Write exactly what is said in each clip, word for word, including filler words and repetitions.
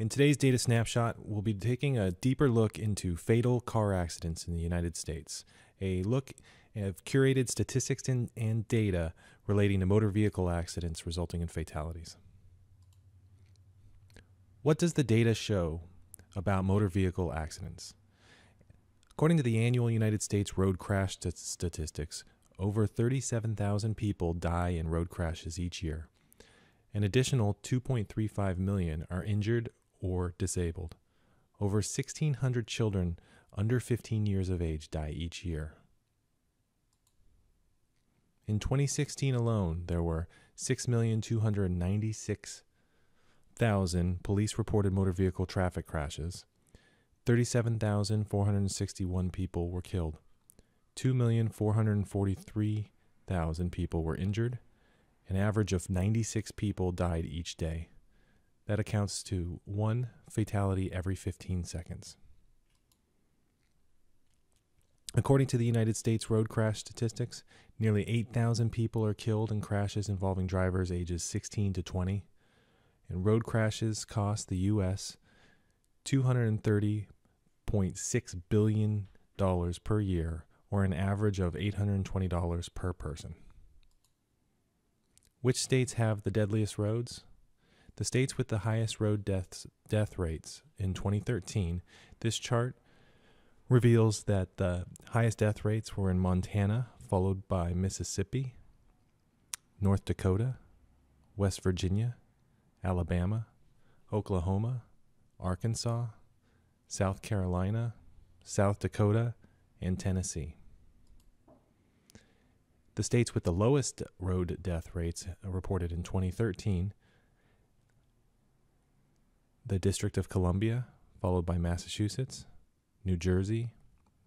In today's data snapshot, we'll be taking a deeper look into fatal car accidents in the United States, a look of curated statistics and, and data relating to motor vehicle accidents resulting in fatalities. What does the data show about motor vehicle accidents? According to the annual United States road crash statistics, over thirty-seven thousand people die in road crashes each year. An additional two point three five million are injured or disabled. Over sixteen hundred children under fifteen years of age die each year. In twenty sixteen alone, there were six million two hundred ninety-six thousand police-reported motor vehicle traffic crashes. thirty-seven thousand four hundred sixty-one people were killed. two million four hundred forty-three thousand people were injured. An average of ninety-six people died each day. That accounts to one fatality every fifteen seconds. According to the United States road crash statistics, nearly eight thousand people are killed in crashes involving drivers ages sixteen to twenty. And road crashes cost the U S two hundred thirty point six billion dollars per year, or an average of eight hundred twenty dollars per person. Which states have the deadliest roads? The states with the highest road deaths, death rates in twenty thirteen, this chart reveals that the highest death rates were in Montana, followed by Mississippi, North Dakota, West Virginia, Alabama, Oklahoma, Arkansas, South Carolina, South Dakota, and Tennessee. The states with the lowest road death rates reported in twenty thirteen, the District of Columbia, followed by Massachusetts, New Jersey,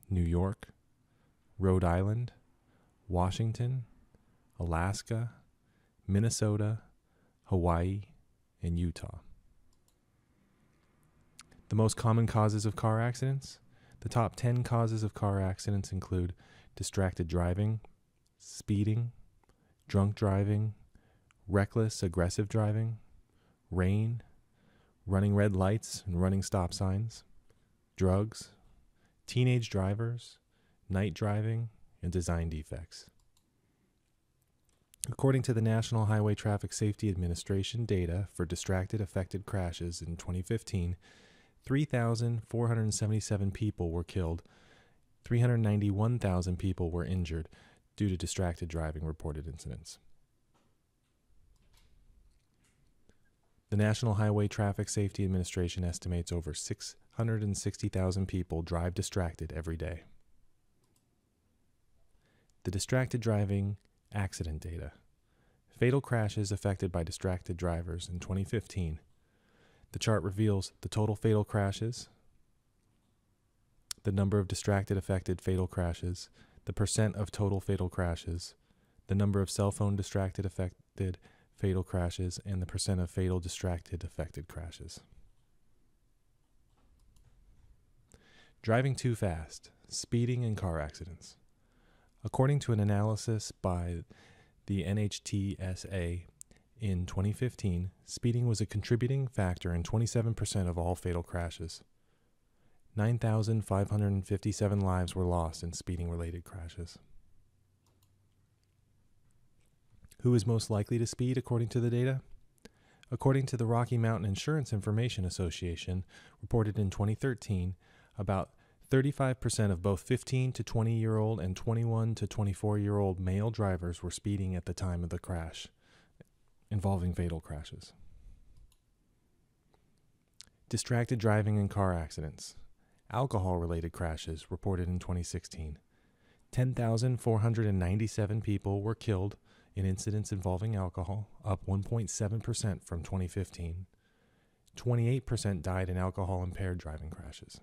New York, Rhode Island, Washington, Alaska, Minnesota, Hawaii, and Utah. The most common causes of car accidents. The top ten causes of car accidents include distracted driving, speeding, drunk driving, reckless aggressive driving, rain, running red lights and running stop signs, drugs, teenage drivers, night driving, and design defects. According to the National Highway Traffic Safety Administration data for distracted affected crashes in twenty fifteen, three thousand four hundred seventy-seven people were killed, three hundred ninety-one thousand people were injured due to distracted driving reported incidents. The National Highway Traffic Safety Administration estimates over six hundred sixty thousand people drive distracted every day. The distracted driving accident data. Fatal crashes affected by distracted drivers in twenty fifteen. The chart reveals the total fatal crashes, the number of distracted affected fatal crashes, the percent of total fatal crashes, the number of cell phone distracted affected fatal crashes, and the percent of fatal distracted affected crashes. Driving too fast, speeding, and car accidents. According to an analysis by the N H T S A in twenty fifteen, speeding was a contributing factor in twenty-seven percent of all fatal crashes. nine thousand five hundred fifty-seven lives were lost in speeding-related crashes. Who is most likely to speed according to the data? According to the Rocky Mountain Insurance Information Association, reported in twenty thirteen, about thirty-five percent of both fifteen to twenty-year-old and twenty-one to twenty-four-year-old male drivers were speeding at the time of the crash, involving fatal crashes. Distracted driving and car accidents. Alcohol-related crashes reported in twenty sixteen. ten thousand four hundred ninety-seven people were killed in incidents involving alcohol, up one point seven percent from twenty fifteen. twenty-eight percent died in alcohol-impaired driving crashes.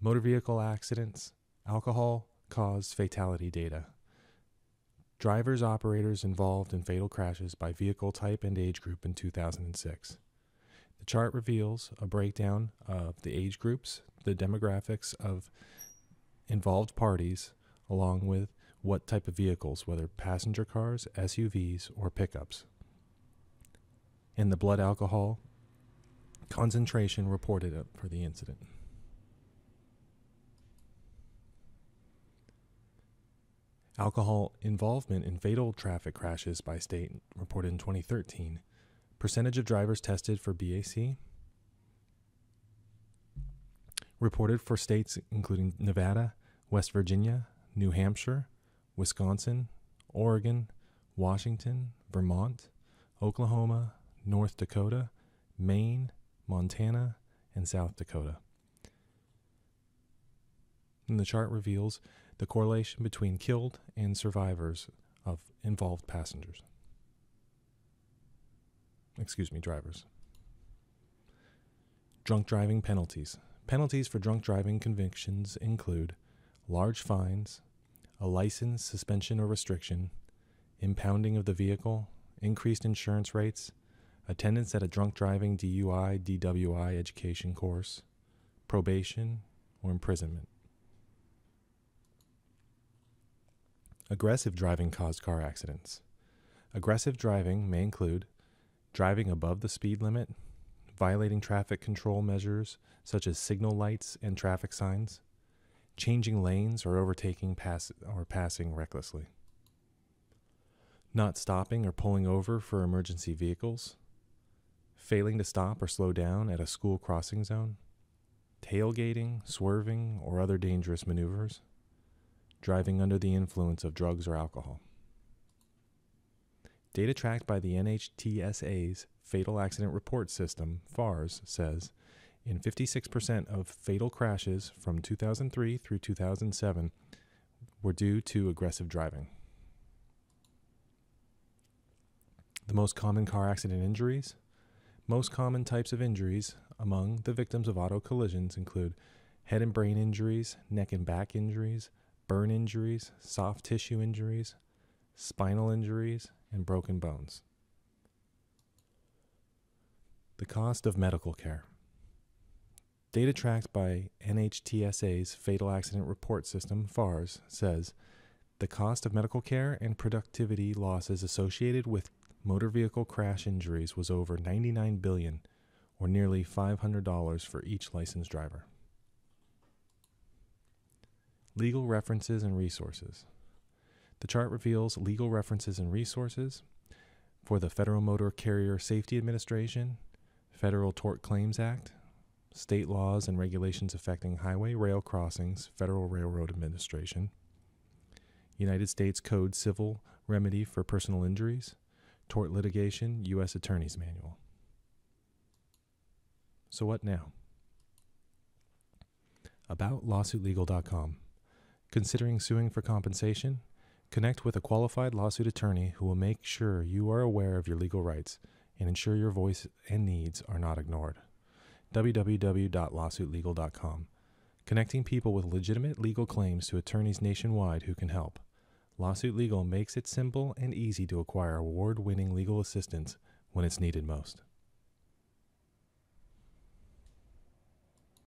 Motor vehicle accidents, alcohol-caused fatality data. Drivers, operators involved in fatal crashes by vehicle type and age group in two thousand six. The chart reveals a breakdown of the age groups, the demographics of involved parties, along with what type of vehicles, whether passenger cars, S U Vs, or pickups, and the blood alcohol concentration reported up for the incident. Alcohol involvement in fatal traffic crashes by state reported in twenty thirteen. Percentage of drivers tested for B A C. Reported for states including Nevada, West Virginia, New Hampshire, Wisconsin, Oregon, Washington, Vermont, Oklahoma, North Dakota, Maine, Montana, and South Dakota. And the chart reveals the correlation between killed and survivors of involved passengers. Excuse me, drivers. Drunk driving penalties. Penalties for drunk driving convictions include large fines, a license, suspension, or restriction, impounding of the vehicle, increased insurance rates, attendance at a drunk driving D U I, D W I education course, probation, or imprisonment. Aggressive driving caused car accidents. Aggressive driving may include driving above the speed limit, violating traffic control measures such as signal lights and traffic signs, changing lanes or overtaking pass or passing recklessly, not stopping or pulling over for emergency vehicles, failing to stop or slow down at a school crossing zone, tailgating, swerving, or other dangerous maneuvers, driving under the influence of drugs or alcohol. Data tracked by the N H T S A's Fatal Accident Report System, FARS, says in fifty-six percent of fatal crashes from two thousand three through two thousand seven were due to aggressive driving. The most common car accident injuries. Most common types of injuries among the victims of auto collisions include head and brain injuries, neck and back injuries, burn injuries, soft tissue injuries, spinal injuries, and broken bones. The cost of medical care. Data tracked by N H T S A's Fatal Accident Report System, FARS, says the cost of medical care and productivity losses associated with motor vehicle crash injuries was over ninety-nine billion dollars, or nearly five hundred dollars for each licensed driver. Legal references and resources. The chart reveals legal references and resources for the Federal Motor Carrier Safety Administration, Federal Tort Claims Act, state laws and regulations affecting highway rail crossings, Federal Railroad Administration, United States Code Civil Remedy for Personal Injuries, Tort Litigation, U S Attorney's Manual. So what now? About lawsuit legal dot com. Considering suing for compensation? Connect with a qualified lawsuit attorney who will make sure you are aware of your legal rights and ensure your voice and needs are not ignored. w w w dot lawsuit legal dot com. Connecting people with legitimate legal claims to attorneys nationwide who can help. Lawsuit Legal makes it simple and easy to acquire award-winning legal assistance when it's needed most.